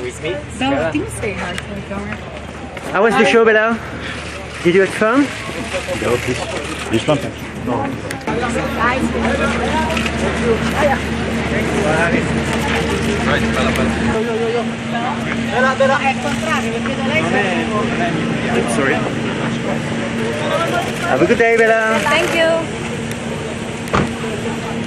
With me? No, I think they are. How was the show, Bella? Did you have fun? No, this one. No. I'm sorry. Have a good day, Bella. Thank you.